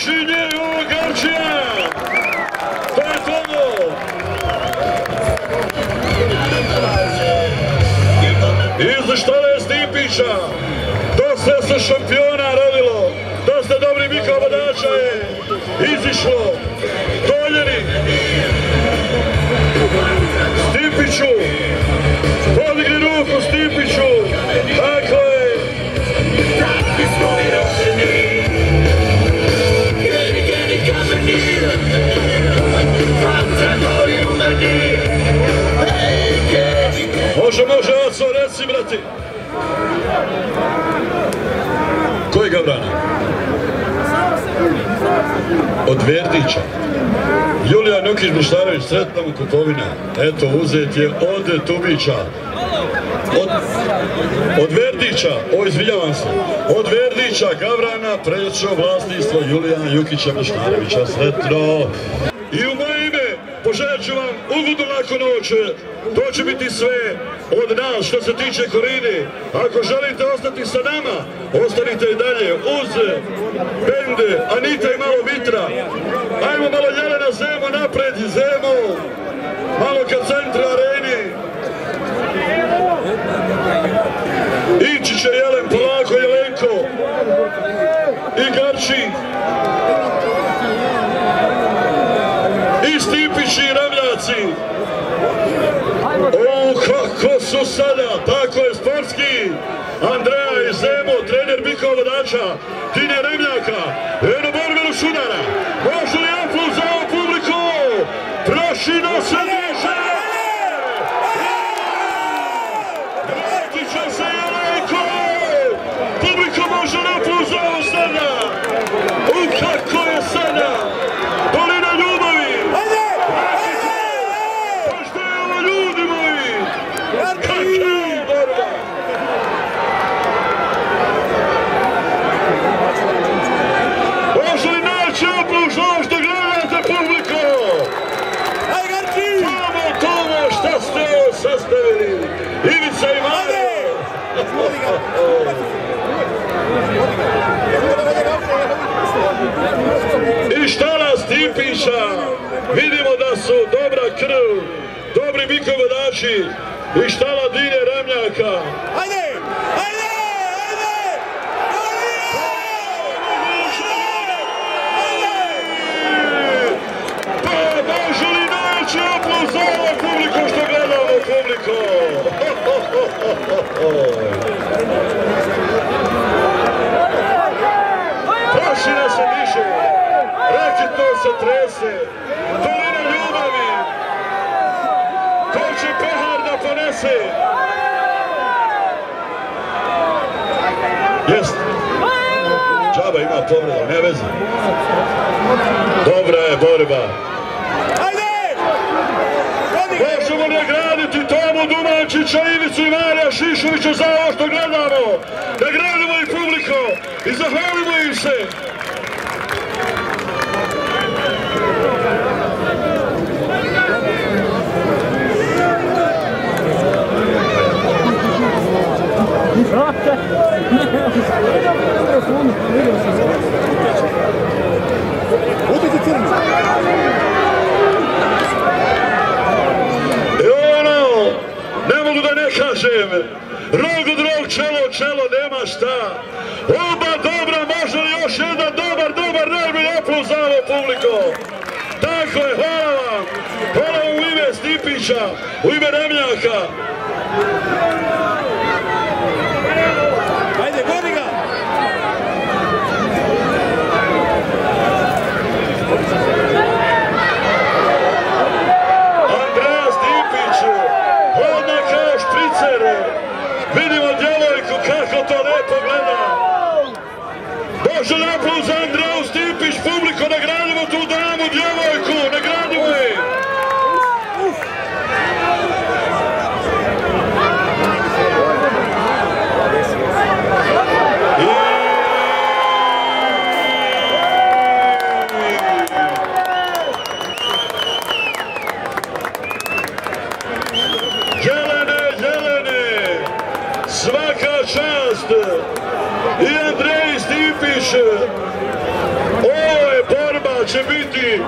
počinje Ogarčija. To je to. Izveštale Stipića. Dosta se šampiona rodilo. Dosta dobri Mikavodača je izišlo. Doljeni. Stipiću. Podigni ruku Stipiću. Tako je. Može, može, Aco, reci, brati. Koji Gavrana? Od Verdića. Julijan Jukić Mušnarević, sretna mu kupovina. Eto, uzet je od Tubića. Od Verdića, izvinjavam se, od Verdića Gavrana pređe vlasništvo Julijana Jukića Mušnarevića, sretno. I u moje ime poželit ću vam ugodnu laku noć. To će biti sve od nas što se tiče Korine. Ako želite ostati sa nama, ostanite i dalje uz bende Anita i malo Vitra. Ajmo malo Jelena, Zemo napred, Zemo, malo ka centru areni. Ići će Jelen, polako Jelenko i Garči i Stipići i Ravljaci. O, kako su sada, tako je sportski. Andreja i Zemo, trener Mikavodača, Tine Remljaka, eno borbenu šudara. Može li aplauz za ovu publiku? Prošino se može! Vratiće se Jelenko! Publika može li aplauz za ovu sada? Kako je sada? Dolina Ljubavi! Pa što je ovo ljudi moji? Kakva je borba? Može li naći aplauz za ovo što gledate publiko? Samo tomo što ste ovo sastavili! Ivica i Mare! I šta nas Stipića, vidimo da su dobra krv, dobri Mikavodači i šta Ladine Remljaka. Pa može li naći aplauz za ovu publiku što gledamo publiku? Prašina se diše, Rakitna se trese, Dolina Ljubavi, ko će pehar da ponese? Jeste, džaba ima povreda, ne veze. Dobra je borba. Možemo nagraditi Tomu Dumančića, Ivicu i Marija Šišovića za ovo što gledamo. Nagradimo i publiko i zahvalimo im se. Rog od rog, čelo od čelo, nema šta. Oba dobra, može li još jedan dobar, najbolji aplauz za ovo publiko. Tako je, hvala vam. Hvala vam u ime Stipića, u ime Remljaka. Ajde, godi ga. Vidimo djevojku kako to lepo gleda. Može li aplauz za Andreju Stipić, publiko, nagradimo tu damu djevojku, nagradimo je. I Andrej Stipiš, ovo je će biti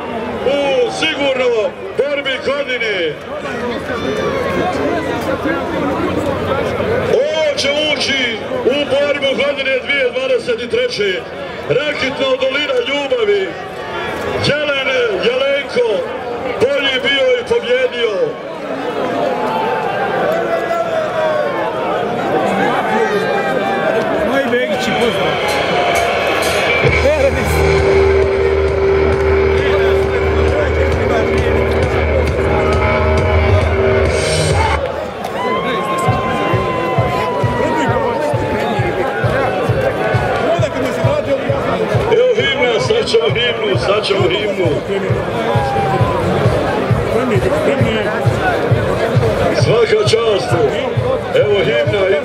u sigurno prvi godini. Ovo će ući u borbu godine 2023. Rakitna Dolina Ljubavi. Jelenko, bolji bio i pobjedio. Moji Begići pozdrav. Sad ćemo himnu. Svaka čast. Evo himna.